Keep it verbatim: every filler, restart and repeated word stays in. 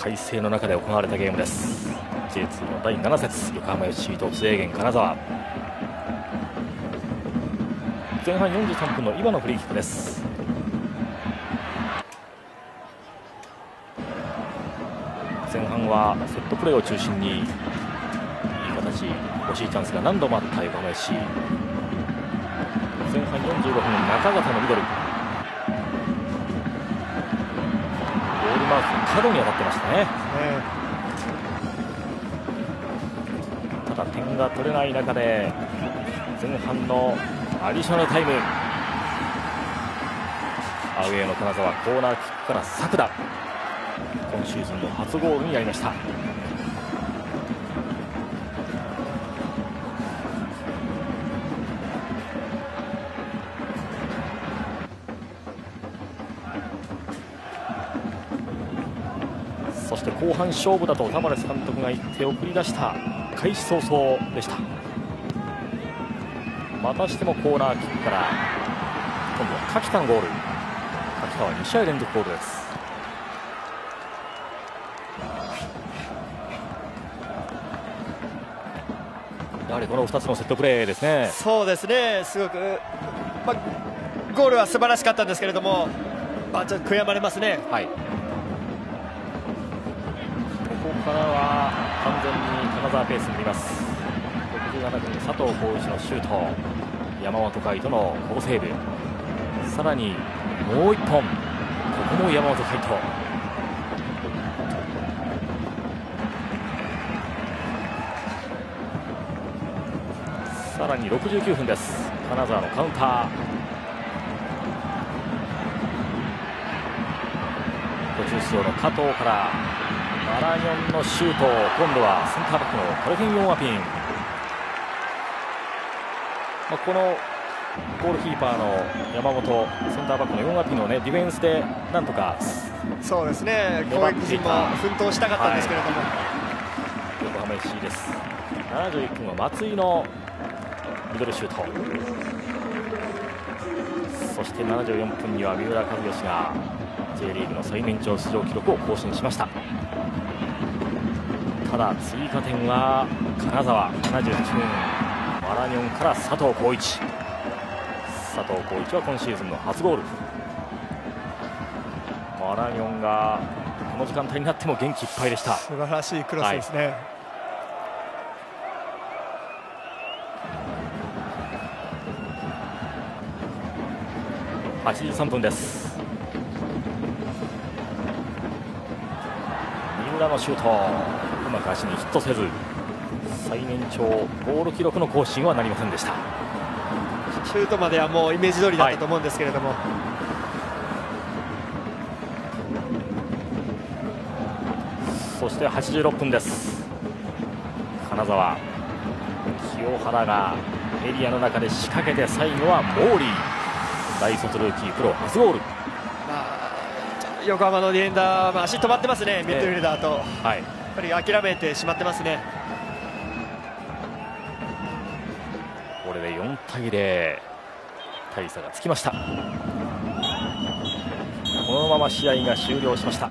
快晴の中で行われたゲームです。 ジェイツー のだいなな節、横浜 エフシー と自営源金沢。前半よんじゅうさんぷんの今のフリーキックです。前半はセットプレーを中心にいい形、惜しいチャンスが何度もあった横浜 エフシー。 前半よんじゅうごふん、中形のミドル、まあ、角に当たってましたね。ね、ただ点が取れない中で前半のアディショナルタイム、アウェーの金沢、コーナーキックから作田、今シーズンの初ゴールになりました。そして後半勝負だとタバレス監督が言って送り出した開始早々でした。またしてもコーナーキックから今度は柿田のゴール。柿田はに試合連続ゴールです。やはりこのふたつのセットプレーですね。そうですね、すごく、ま、ゴールは素晴らしかったんですけれども、まあ、ちょっと悔やまれますね。はい、ここからは完全に金沢ペースになります。ろくじゅうななふん、佐藤浩市のシュート、山本海斗の好セーブ、さらにもういっぽん、ここも山本海斗。さらにろくじゅうきゅうふんです、金沢のカウンター。途中出場の加藤からマラニョンのシュート、今度はセンターバックのカルフィン・ヨンアピン、まあ、このゴールキーパーの山本、センターバックのヨンアピンの、ね、ディフェンスでなんとか、そうですね、攻撃陣も奮闘したかったんですけれども、はい、横浜 エフシー です。ななじゅういっぷんは松井のミドルシュート、そしてななじゅうよんぷんには三浦知良が J リーグの最年長出場記録を更新しました。ただ追加点は金沢、ななじゅうはちふん、マラニョンから佐藤浩市。佐藤浩市は今シーズンの初ゴール。マラニョンがこの時間帯になっても元気いっぱいでした。素晴らしいクロスですね、はい、はちじゅうさんぷんです。三浦のシュート、うまく足にヒットせず、最年長ゴール記録の更新はなりませんでした。シュートまではもうイメージ通りだったと思うんですけれども、はい、そしてはちじゅうろっぷんです。金沢、清原がエリアの中で仕掛けて、最後はモーリー、大卒ルーキープロ初ゴール。まあ、横浜のディフェンダー、まあ、足止まってますね、ミッドフィルダーと。はい、やっぱり諦めてしまってますね。これでよんたいゼロ、大差がつきました。このまま試合が終了しました。